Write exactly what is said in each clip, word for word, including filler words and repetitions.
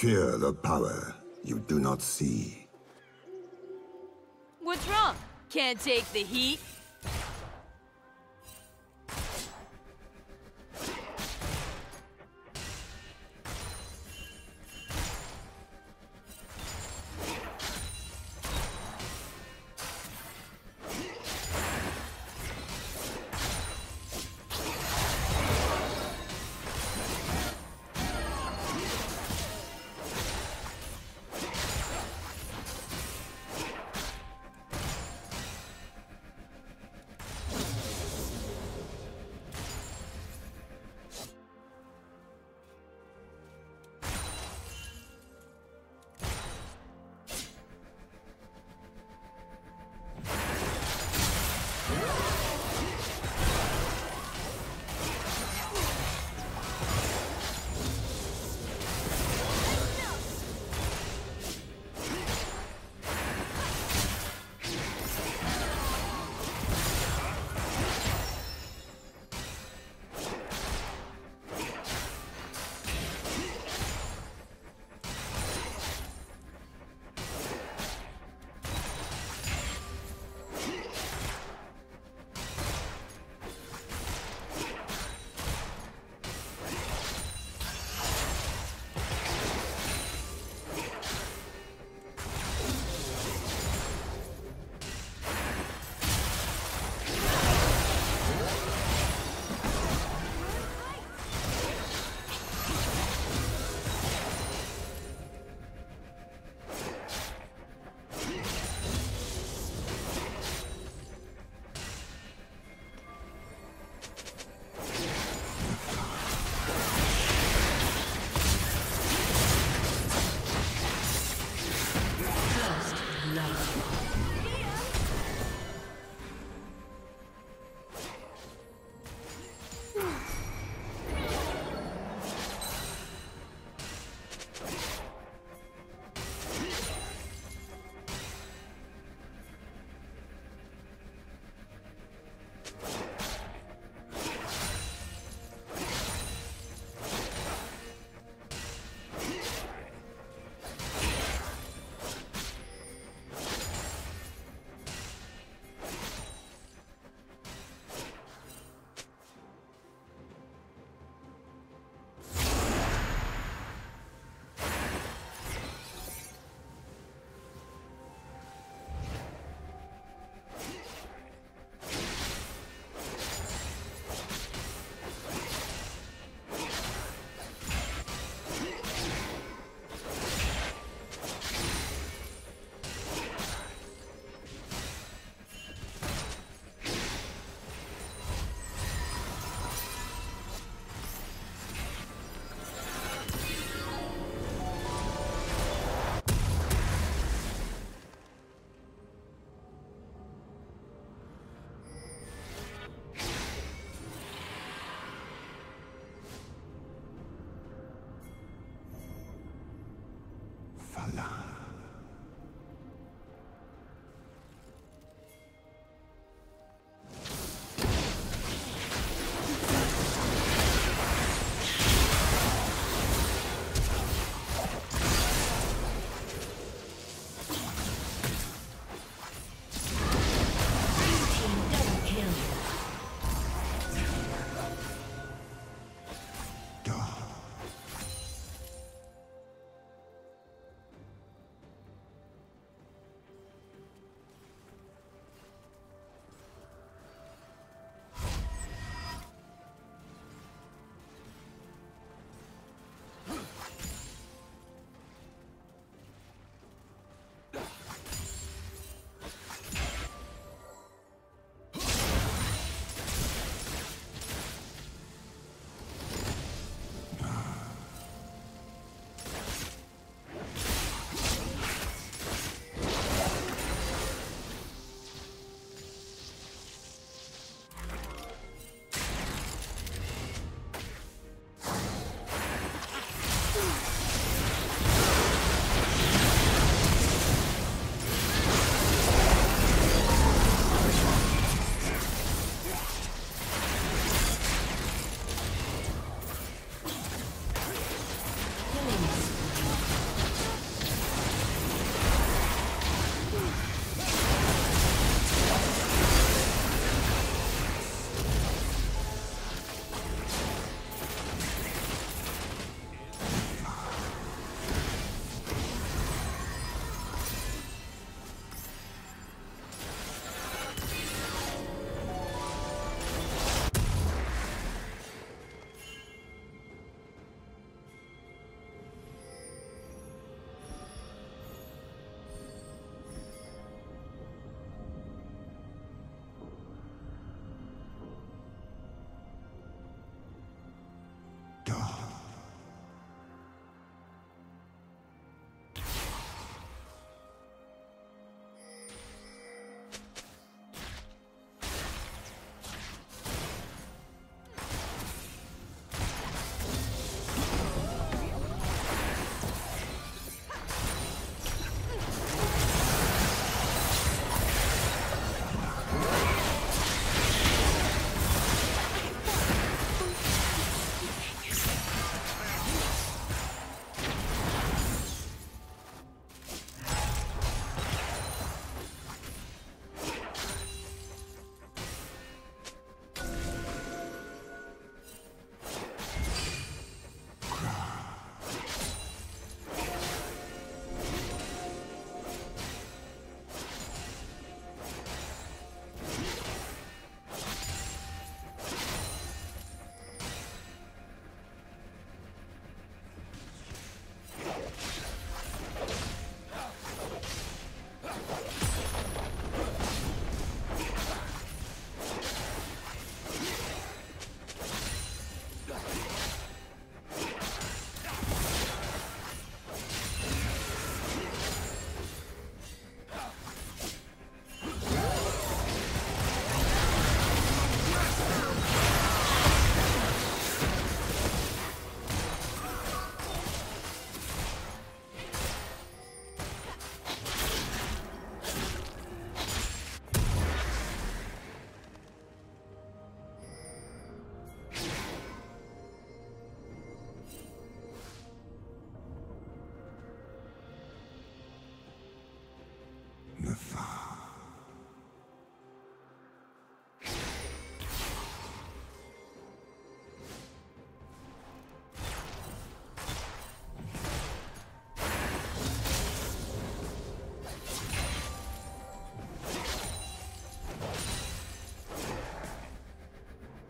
Fear the power you do not see. What's wrong? Can't take the heat?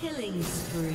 Killing spree.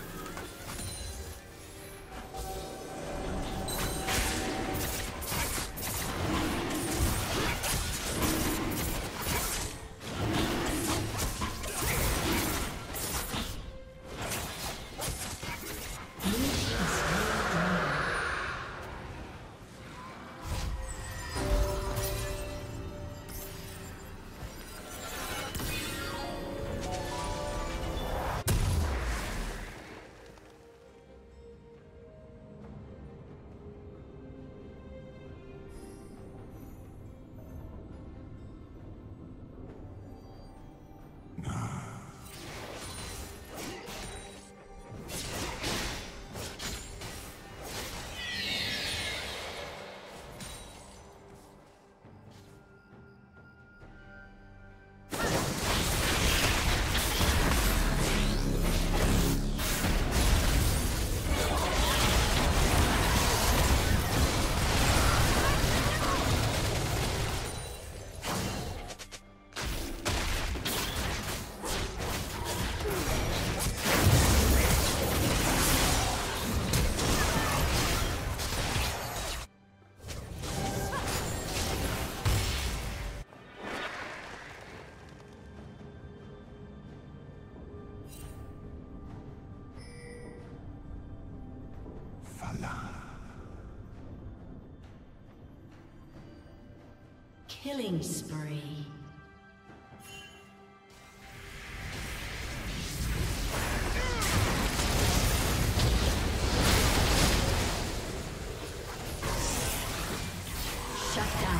Killing spree. Shut down.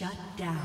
Shut down.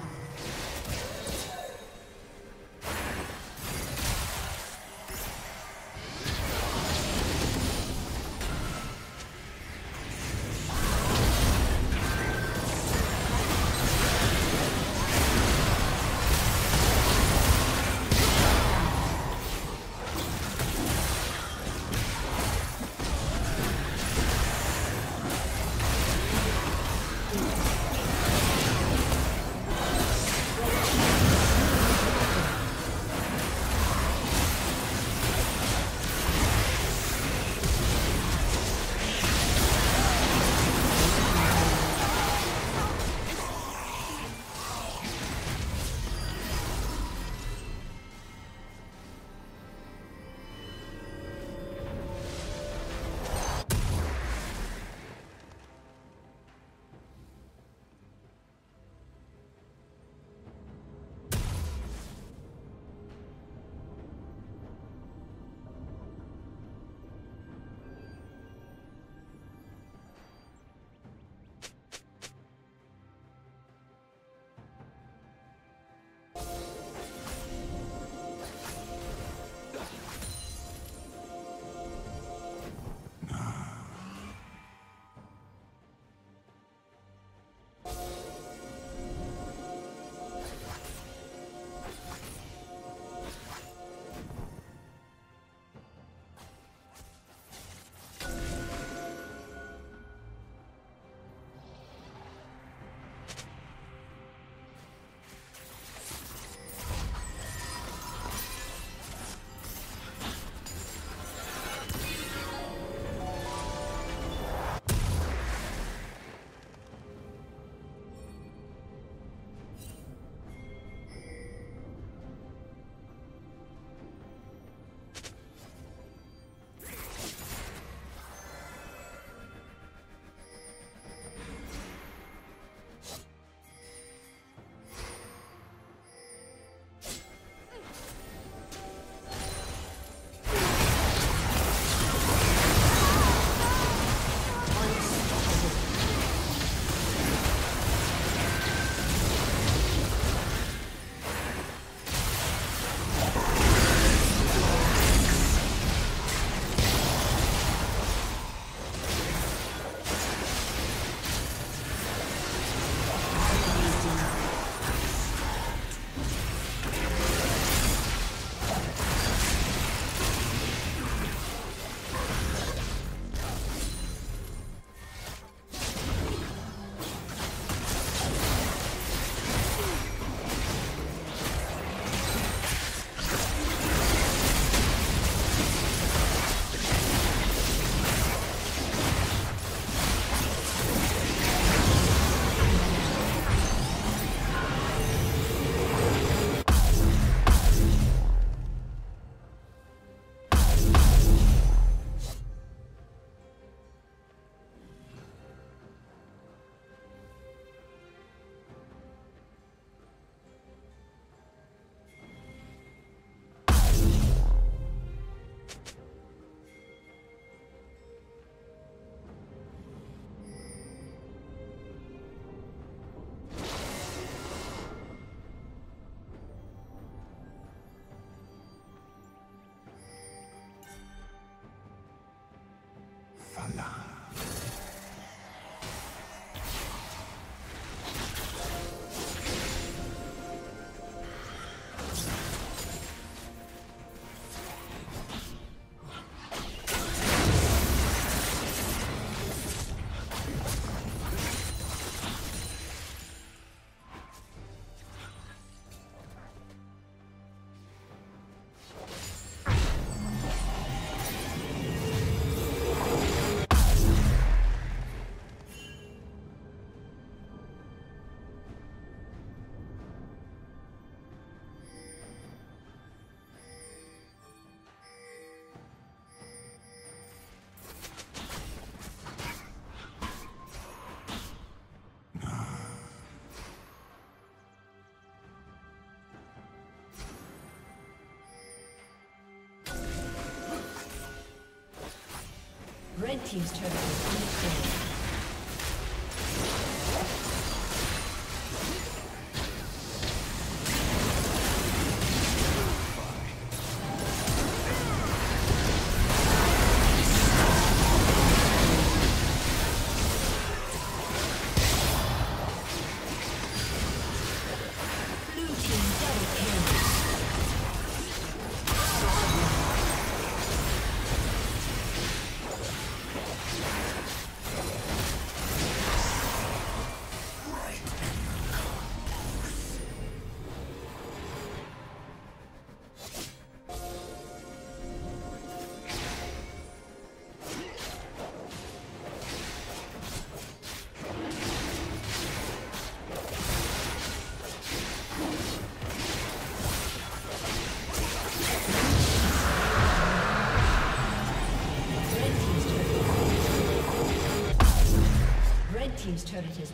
Red team's turret is destroyed.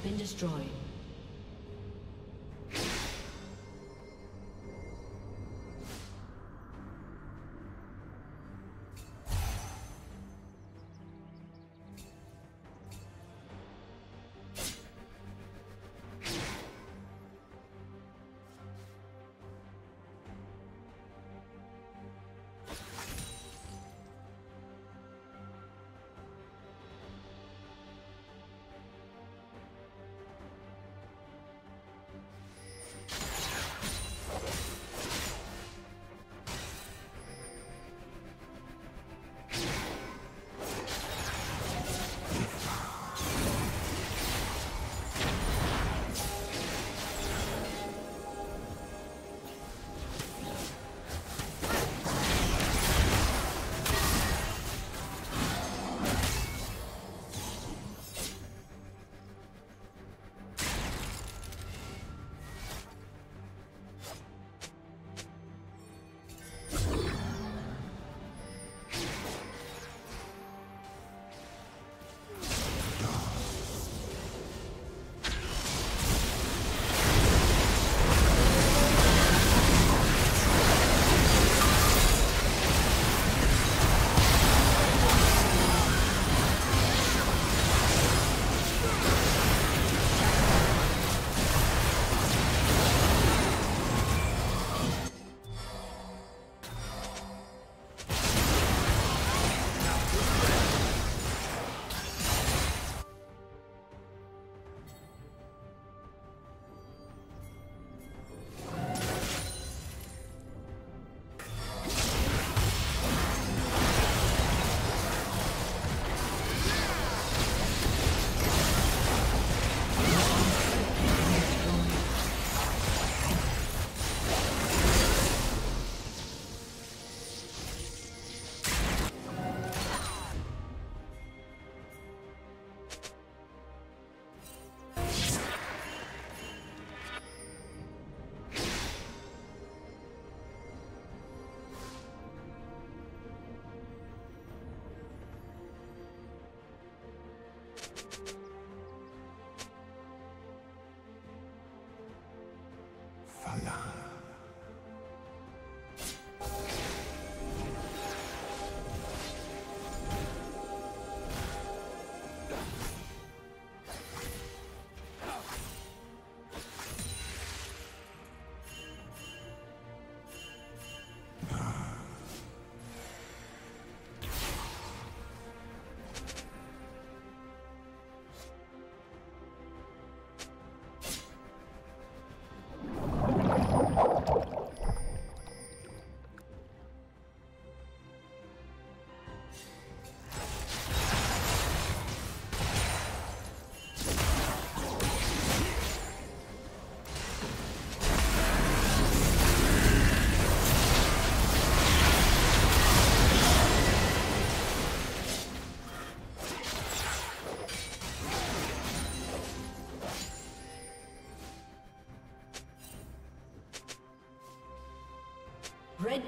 been destroyed. Red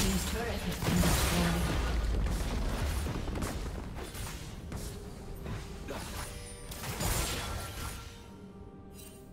team's turret has been destroyed.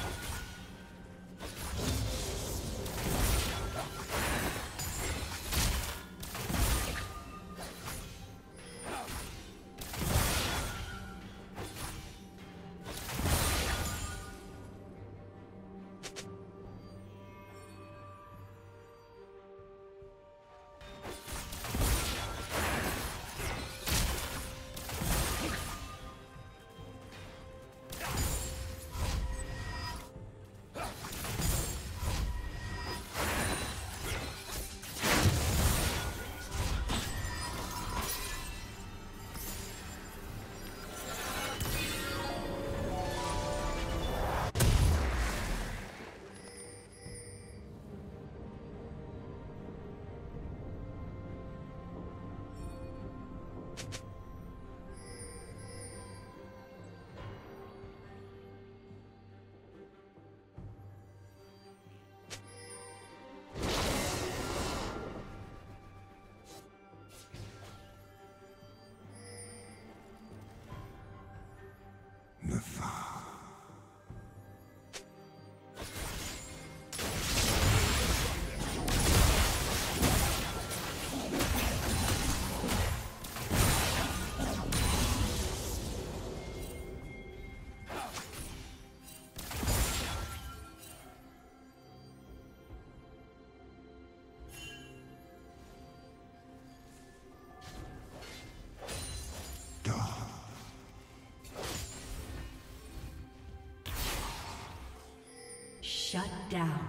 Shut down.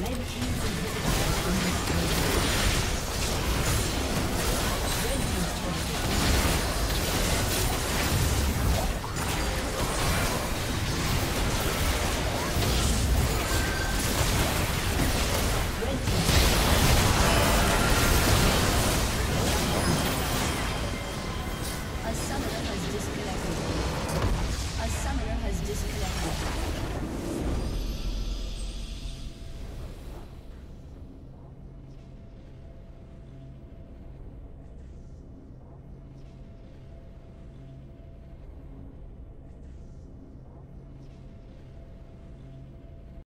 Red team's